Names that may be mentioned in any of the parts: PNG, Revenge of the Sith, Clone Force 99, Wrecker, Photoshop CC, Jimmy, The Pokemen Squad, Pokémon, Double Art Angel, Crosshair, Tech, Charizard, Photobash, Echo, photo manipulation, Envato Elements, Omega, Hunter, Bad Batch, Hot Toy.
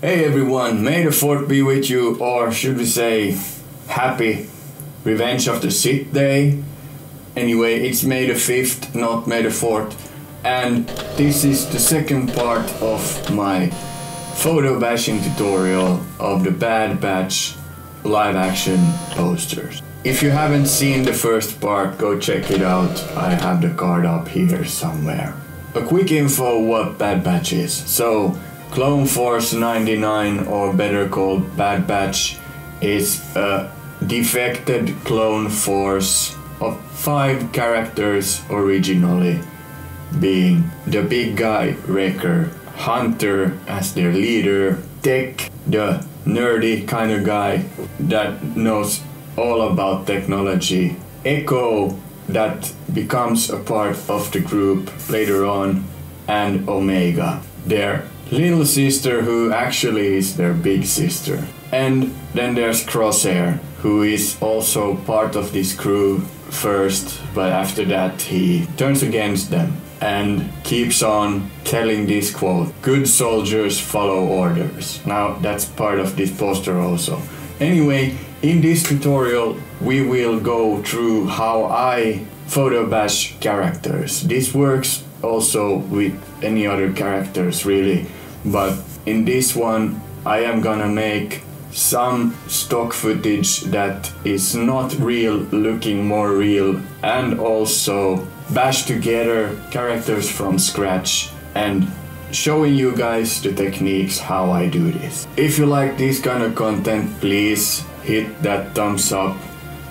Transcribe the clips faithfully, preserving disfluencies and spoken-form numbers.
Hey everyone, may the fourth be with you, or should we say, happy Revenge of the Sith Day. Anyway, it's May the fifth, not May the fourth. And this is the second part of my photo bashing tutorial of the Bad Batch live action posters. If you haven't seen the first part, go check it out. I have the card up here somewhere. A quick info what Bad Batch is. So, Clone Force ninety-nine, or better called Bad Batch, is a defected clone force of five characters, originally being the big guy Wrecker, Hunter as their leader, Tech, the nerdy kind of guy that knows all about technology, Echo that becomes a part of the group later on, and Omega, their little sister who actually is their big sister. And then there's Crosshair, who is also part of this crew first, but after that he turns against them and keeps on telling this quote, "Good soldiers follow orders." Now that's part of this poster also. Anyway, in this tutorial we will go through how I photobash characters. This works also with any other characters really, but in this one I am gonna make some stock footage that is not real looking more real, and also bash together characters from scratch and showing you guys the techniques how I do this. If you like this kind of content, please hit that thumbs up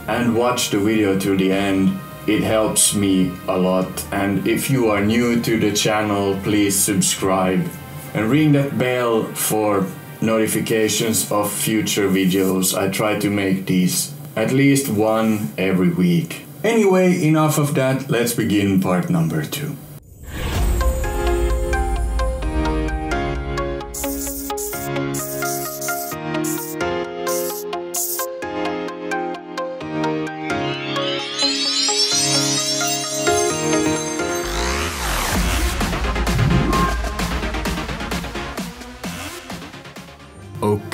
and watch the video to the end. It helps me a lot, and if you are new to the channel, please subscribe and ring that bell for notifications of future videos. I try to make these at least one every week. Anyway, enough of that, let's begin part number two.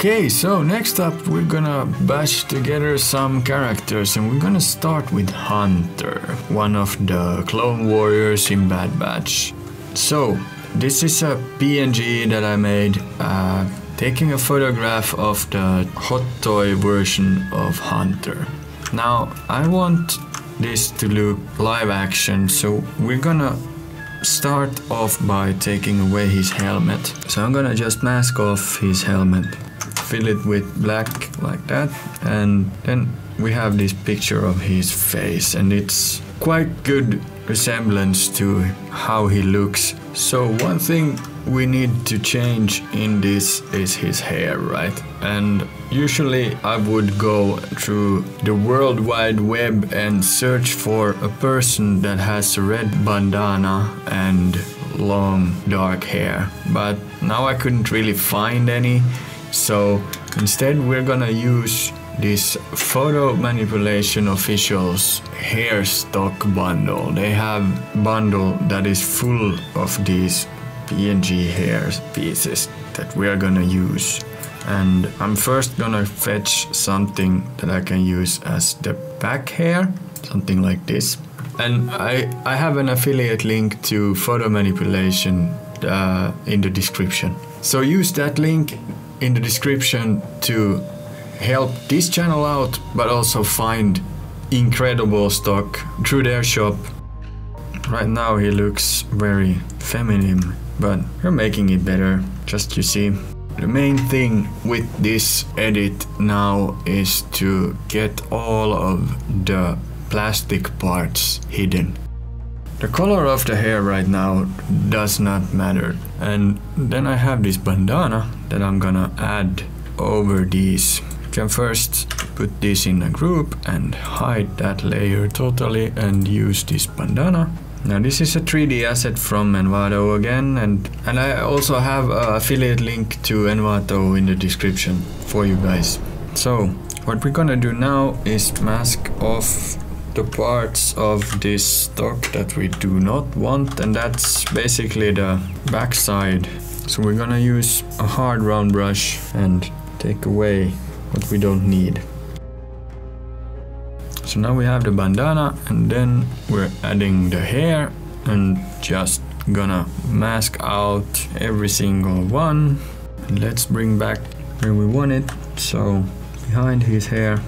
Okay, so next up we're gonna bash together some characters, and we're gonna start with Hunter, one of the clone warriors in Bad Batch. So this is a P N G that I made, uh, taking a photograph of the Hot Toy version of Hunter. Now I want this to look live action, so we're gonna start off by taking away his helmet. So I'm gonna just mask off his helmet, fill it with black like that, and then we have this picture of his face, and it's quite good resemblance to how he looks. So one thing we need to change in this is his hair, right? And usually I would go through the World Wide Web and search for a person that has a red bandana and long dark hair, but now I couldn't really find any. So instead we're gonna use this Photo Manipulation Official's hair stock bundle. They have bundle that is full of these P N G hair pieces that we are gonna use, and I'm first gonna fetch something that I can use as the back hair, something like this. And I, I have an affiliate link to Photo Manipulation uh, in the description, so use that link in the description to help this channel out, but also find incredible stock through their shop. Right now he looks very feminine, but we're making it better, just you see. The main thing with this edit now is to get all of the plastic parts hidden. The color of the hair right now does not matter. And then I have this bandana that I'm gonna add over these. You can first put this in a group and hide that layer totally and use this bandana. Now this is a three D asset from Envato again, and, and I also have an affiliate link to Envato in the description for you guys. So what we're gonna do now is mask off the parts of this stock that we do not want, and that's basically the backside So we're gonna use a hard round brush and take away what we don't need. So now we have the bandana, and then we're adding the hair and just gonna mask out every single one. And let's bring back where we want it, so behind his hair.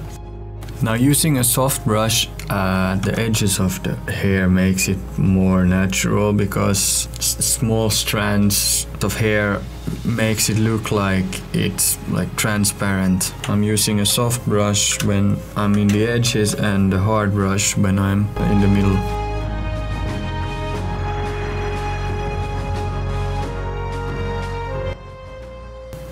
Now using a soft brush at the edges of the hair makes it more natural, because small strands of hair makes it look like it's like transparent. I'm using a soft brush when I'm in the edges and a hard brush when I'm in the middle.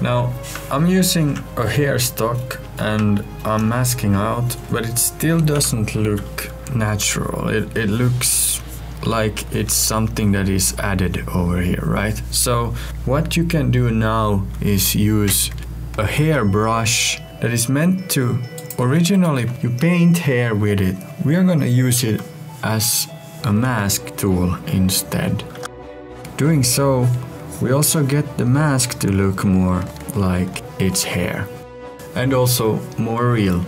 Now, I'm using a hair stock and I'm masking out, but it still doesn't look natural. It, it looks like it's something that is added over here, right? So what you can do now is use a hair brush that is meant to, originally you paint hair with it. We are gonna use it as a mask tool instead. Doing so, we also get the mask to look more like its hair, and also more real.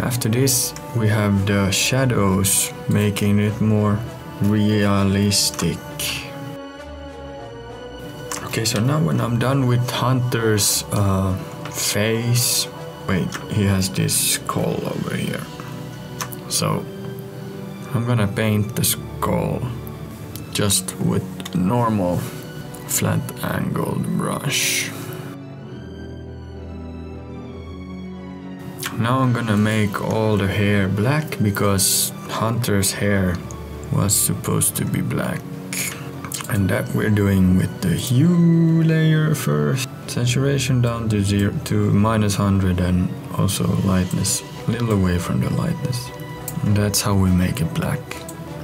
After this, we have the shadows, making it more realistic. Okay, so now when I'm done with Hunter's uh, face, wait, he has this skull over here. So I'm gonna paint the skull just with normal flat angled brush. Now I'm gonna make all the hair black, because Hunter's hair was supposed to be black. And that we're doing with the hue layer first. Saturation down to zero, to minus one hundred, and also lightness, a little away from the lightness. And that's how we make it black.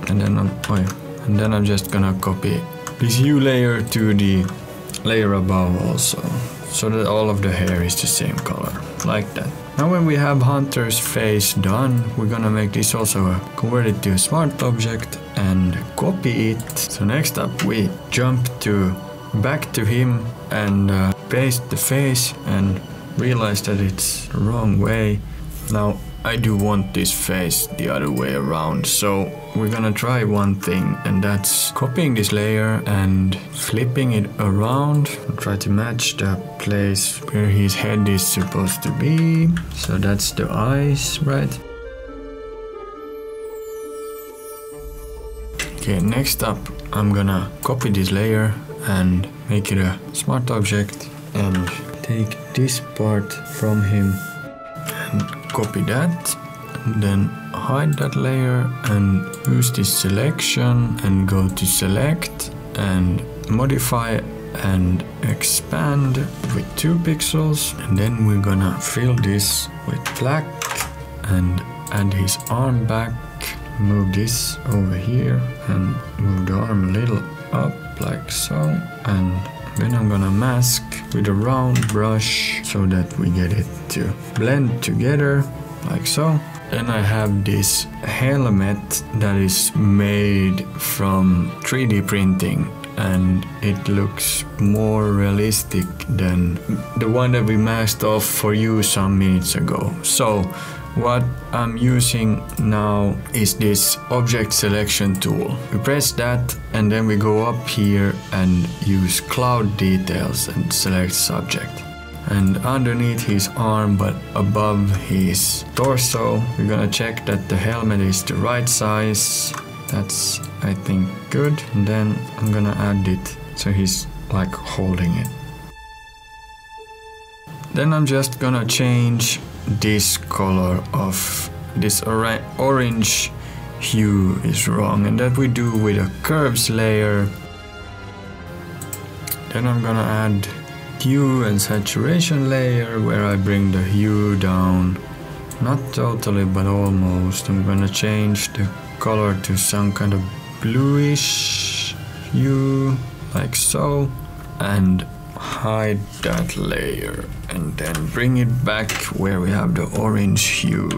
And then I'm, oh yeah. And then I'm just gonna copy this hue layer to the layer above also, so that all of the hair is the same color, like that. Now when we have Hunter's face done, we're gonna make this also a, convert it to a smart object and copy it. So next up we jump to back to him and uh, paste the face and realize that it's the wrong way. Now I do want this face the other way around, so we're gonna try one thing, and that's copying this layer and flipping it around. Try to match the place where his head is supposed to be. So that's the eyes, right? Okay, next up I'm gonna copy this layer and make it a smart object and take this part from him. Copy that, and then hide that layer and use this selection and go to select and modify and expand with two pixels, and then we're gonna fill this with black and add his arm back. Move this over here and move the arm a little up like so, and then I'm gonna mask with a round brush so that we get it to blend together, like so. Then I have this helmet that is made from three D printing, and it looks more realistic than the one that we masked off for you some minutes ago. So what I'm using now is this object selection tool. We press that, and then we go up here and use cloud details and select subject. And underneath his arm, but above his torso, we're gonna check that the helmet is the right size. That's, I think, good. And then I'm gonna add it so he's like holding it. Then I'm just gonna change this color of this orange hue is wrong, and that we do with a curves layer. Then I'm gonna add hue and saturation layer, where I bring the hue down, not totally but almost. I'm gonna change the color to some kind of bluish hue, like so, and hide that layer, and then bring it back where we have the orange hue.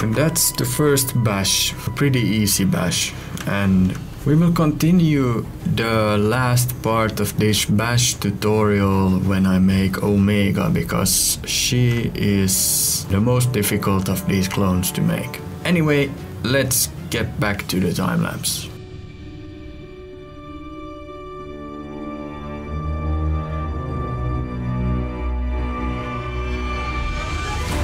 And that's the first bash, pretty easy bash, and We will continue the last part of this Bash tutorial when I make Omega, because she is the most difficult of these clones to make. Anyway, let's get back to the time lapse.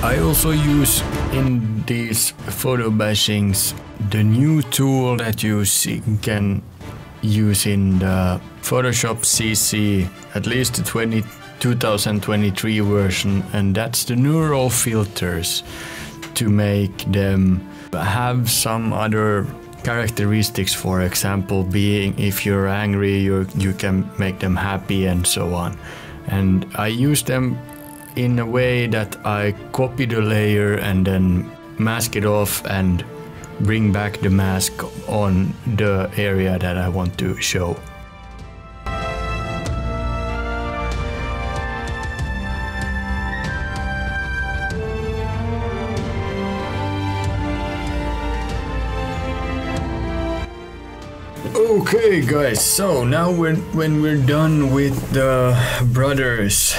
I also use in these photo bashings the new tool that you see can use in the Photoshop C C, at least the twenty, twenty twenty-three version, and that's the neural filters to make them have some other characteristics, for example being if you're angry you you can make them happy and so on. And I use them in a way that I copy the layer and then mask it off and bring back the mask on the area that I want to show. Okay guys, so now when, when we're done with the brothers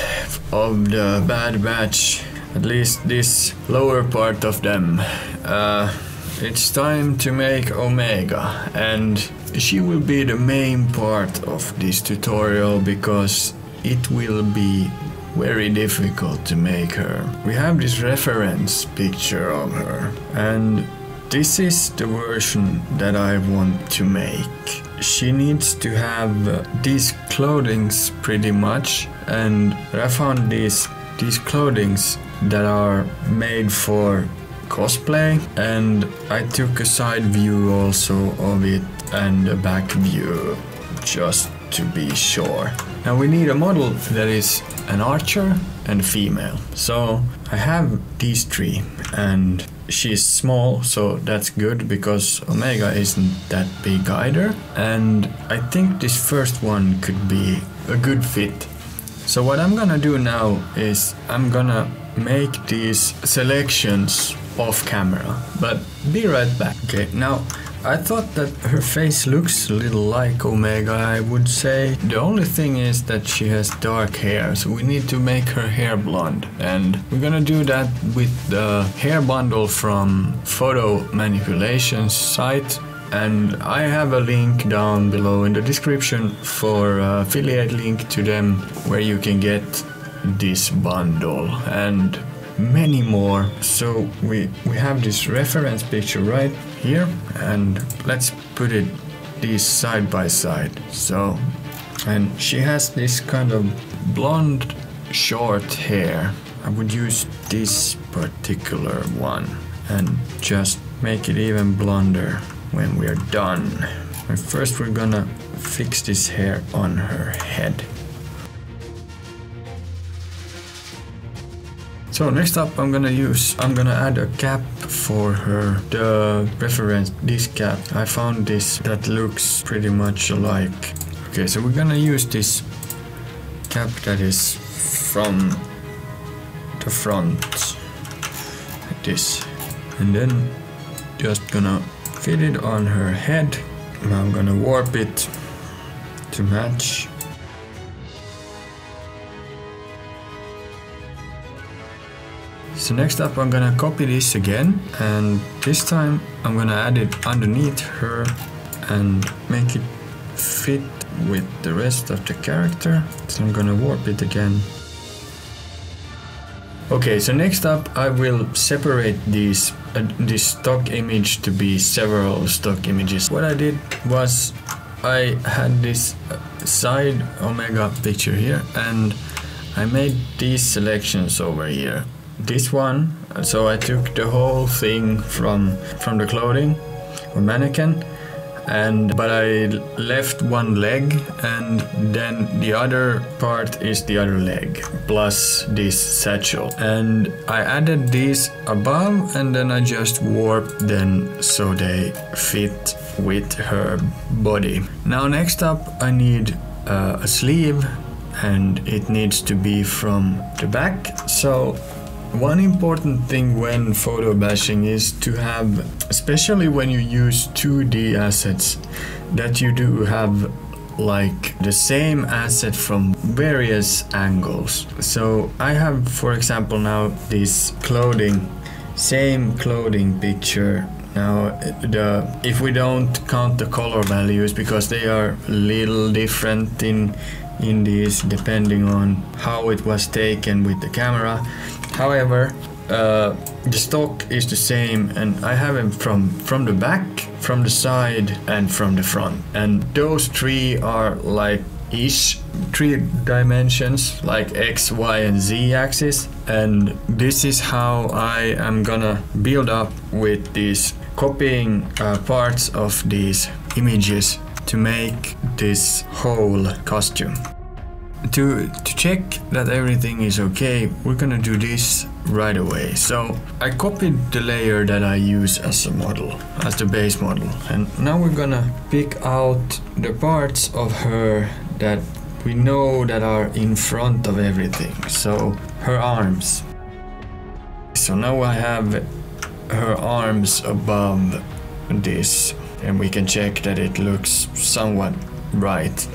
of the Bad Batch, at least this lower part of them, uh, it's time to make Omega, and she will be the main part of this tutorial because it will be very difficult to make her. We have this reference picture of her, and this is the version that I want to make. She needs to have uh, these clothings pretty much, and I found these these clothings that are made for cosplay, and I took a side view also of it and a back view just to be sure. Now we need a model that is an archer and female, so I have these three, and she's small, so that's good because Omega isn't that big either, and I think this first one could be a good fit. So what I'm gonna do now is I'm gonna make these selections off camera, but be right back. Okay, now I thought that her face looks a little like Omega, I would say. The only thing is that she has dark hair, so we need to make her hair blonde, and we're gonna do that with the hair bundle from Photo Manipulation site, and I have a link down below in the description for an affiliate link to them where you can get this bundle and many more. So we we have this reference picture right here, and let's put it these side by side. So, and she has this kind of blonde short hair. I would use this particular one and just make it even blonder when we're done. And first we're gonna fix this hair on her head. So next up I'm gonna use, I'm gonna add a cap for her, the reference, this cap. I found this that looks pretty much alike. Okay, so we're gonna use this cap that is from the front, like this. And then just gonna fit it on her head. And I'm gonna warp it to match. So next up I'm gonna copy this again, and this time I'm gonna add it underneath her and make it fit with the rest of the character. So I'm gonna warp it again. Okay, so next up I will separate these, uh, this stock image to be several stock images. What I did was I had this side Omega picture here, and I made these selections over here. This one, so I took the whole thing from from the clothing or mannequin, and but I left one leg, and then the other part is the other leg plus this satchel, and I added these above, and then I just warped them so they fit with her body. Now next up I need uh, a sleeve, and it needs to be from the back, so One important thing when photo bashing is to have, especially when you use two D assets, that you do have like the same asset from various angles. So I have, for example, now this clothing, same clothing picture. Now, the, if we don't count the color values, because they are a little different in, in these depending on how it was taken with the camera. However, uh, the stock is the same, and I have them from, from the back, from the side, and from the front. And those three are like ish three dimensions, like X, Y, and Z axis. And this is how I am gonna build up with these copying uh, parts of these images to make this whole costume. To, to check that everything is okay, we're gonna do this right away. So I copied the layer that I use as a model, as the base model. And now we're gonna pick out the parts of her that we know that are in front of everything. So her arms. So now I have her arms above this, and we can check that it looks somewhat right.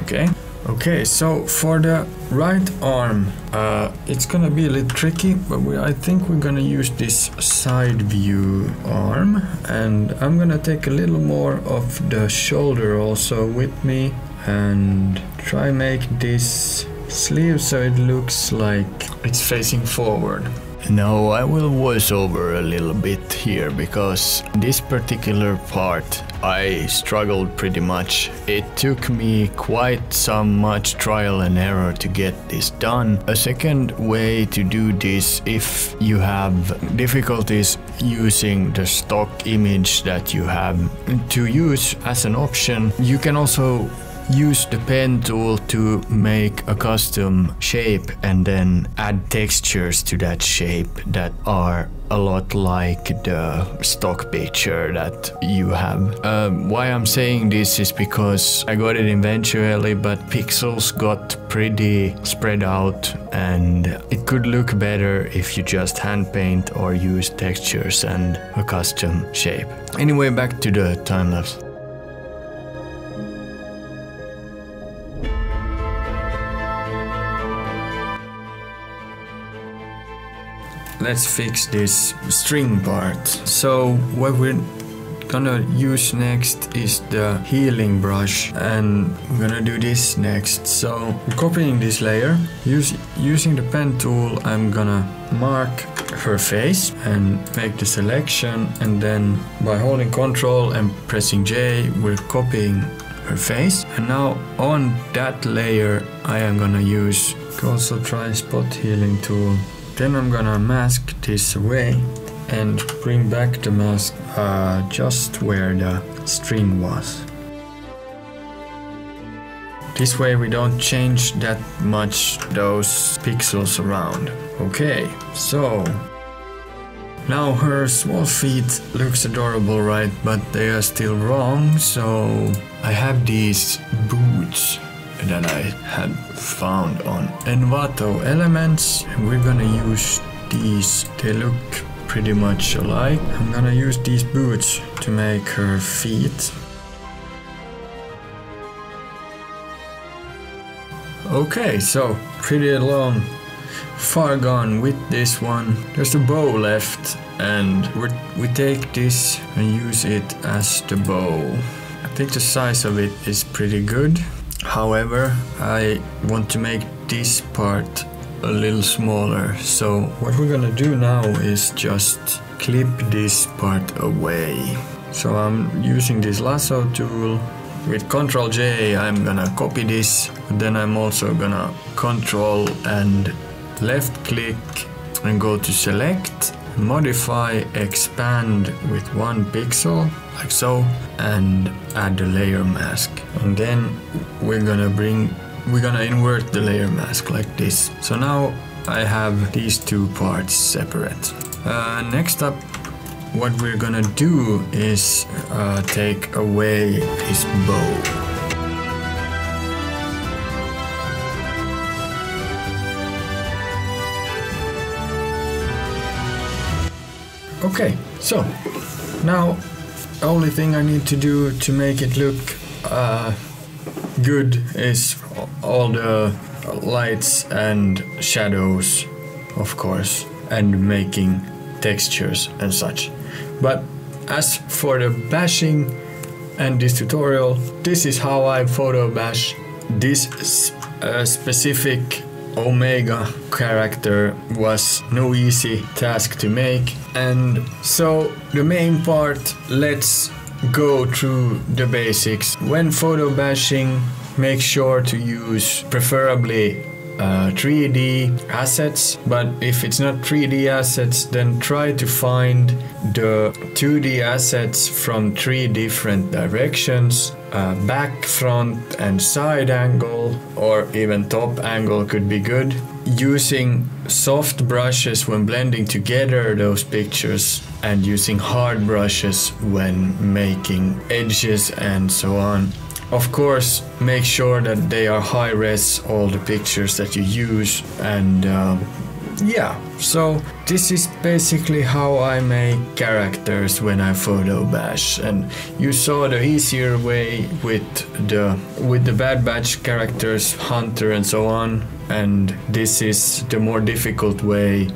Okay. Okay, so for the right arm, uh, it's gonna be a little tricky, but we, I think we're gonna use this side view arm, and I'm gonna take a little more of the shoulder also with me and try make this sleeve so it looks like it's facing forward. Now I will voice over a little bit here, because this particular part I struggled pretty much. It took me quite some much trial and error to get this done. A second way to do this, if you have difficulties using the stock image that you have to use as an option, you can also use the pen tool to make a custom shape and then add textures to that shape that are a lot like the stock picture that you have. Um, why I'm saying this is because I got it eventually, but pixels got pretty spread out, and it could look better if you just hand paint or use textures and a custom shape. Anyway, back to the time lapse. Let's fix this string part. So what we're gonna use next is the healing brush, and I'm gonna do this next. So copying this layer, use, using the pen tool, I'm gonna mark her face and make the selection, and then by holding Ctrl and pressing J, we're copying her face. And now on that layer, I am gonna use also try spot healing tool. Then I'm gonna mask this away and bring back the mask uh, just where the string was. This way we don't change that much those pixels around. Okay, so now her small feet looks adorable, right? But they are still wrong, so I have these boots that I had found on Envato Elements. We're gonna use these, they look pretty much alike. I'm gonna use these boots to make her feet. Okay, so pretty long, far gone with this one. There's a bow left, and we're, we take this and use it as the bow. I think the size of it is pretty good. However, I want to make this part a little smaller. So what we're gonna do now is just clip this part away. So I'm using this lasso tool. With Ctrl J, I'm gonna copy this. Then I'm also gonna Ctrl and left click and go to select, modify, expand with one pixel, like so, and add the layer mask. And then we're gonna bring, we're gonna invert the layer mask like this. So now I have these two parts separate. Uh, next up, what we're gonna do is uh, take away this bow. Okay, so now the only thing I need to do to make it look uh, good is all the lights and shadows, of course, and making textures and such. But as for the bashing and this tutorial, this is how I photobash this sp uh, specific Omega character. Was no easy task to make, and so the main part, let's go through the basics. When photo bashing, make sure to use preferably uh, three D assets, but if it's not three D assets, then try to find the two D assets from three different directions. Uh, back, front and side angle, or even top angle could be good. Using soft brushes when blending together those pictures, and using hard brushes when making edges and so on. Of course, make sure that they are high res, all the pictures that you use, and uh, yeah. So this is basically how I make characters when I photo bash, and you saw the easier way with the with the Bad Batch characters, Hunter and so on, and this is the more difficult way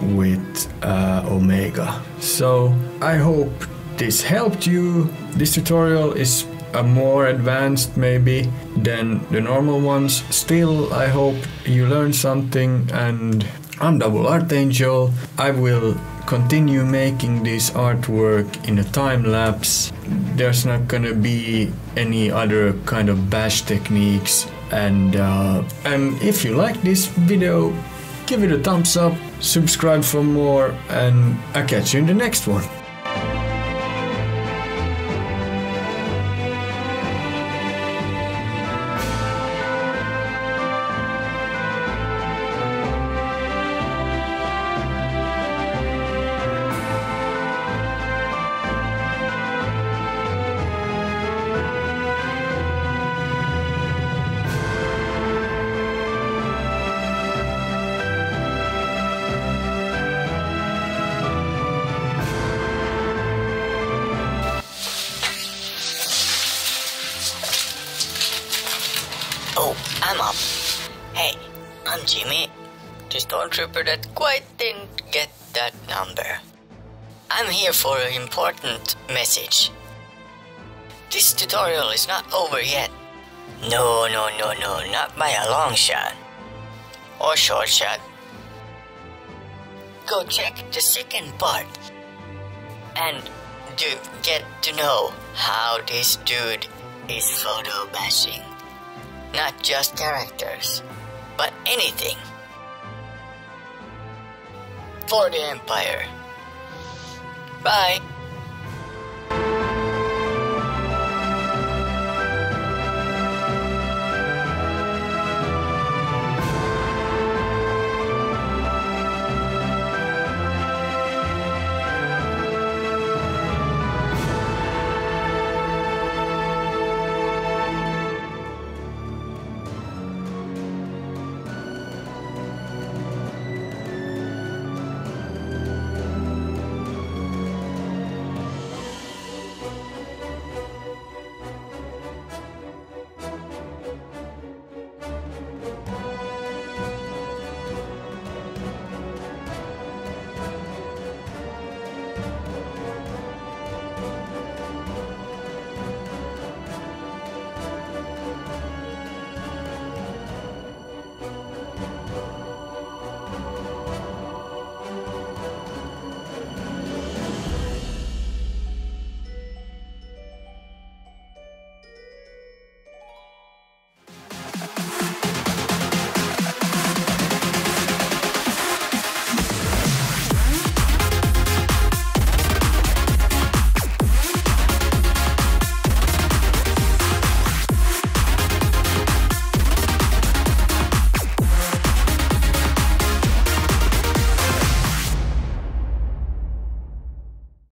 with uh, Omega. So I hope this helped you. This tutorial is a more advanced maybe than the normal ones. Still, I hope you learned something, and I'm Double Art Angel. I will continue making this artwork in a time lapse. There's not gonna be any other kind of bash techniques, and uh, and if you like this video, give it a thumbs up, subscribe for more, and I'll catch you in the next one. Oh, I'm up. Hey, I'm Jimmy, the stormtrooper that quite didn't get that number. I'm here for an important message. This tutorial is not over yet. No, no, no, no, not by a long shot. Or short shot. Go check the second part and do get to know how this dude is photo bashing. Not just characters, but anything. For the Empire. Bye.